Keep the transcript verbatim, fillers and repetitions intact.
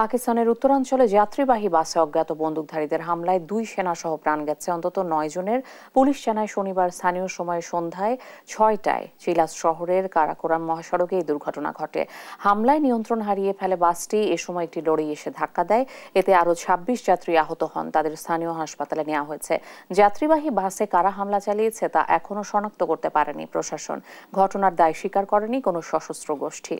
পাকিস্তানের উত্তরাঞ্চলে যাত্রীবাহী বাসে অজ্ঞাত বন্দুকধারীদের হামলায় দুই সেনাসহ প্রাণ গেছে অন্তত নয় জনের। পুলিশ জানায় শনিবার স্থানীয় সময় সন্ধ্যায় ছয়টায় চিলাস শহরের কারাকোরাম মহাসড়কে এই দুর্ঘটনা ঘটে। হামলায় নিয়ন্ত্রণ হারিয়ে ফেলে বাসটি, এ সময় একটি লরি এসে ধাক্কা দেয়। এতে আরও ছাব্বিশ যাত্রী আহত হন, তাদের স্থানীয় হাসপাতালে নেওয়া হয়েছে। যাত্রীবাহী বাসে কারা হামলা চালিয়েছে তা এখনও শনাক্ত করতে পারেনি প্রশাসন। ঘটনার দায় স্বীকার করেনি কোনো সশস্ত্র গোষ্ঠী।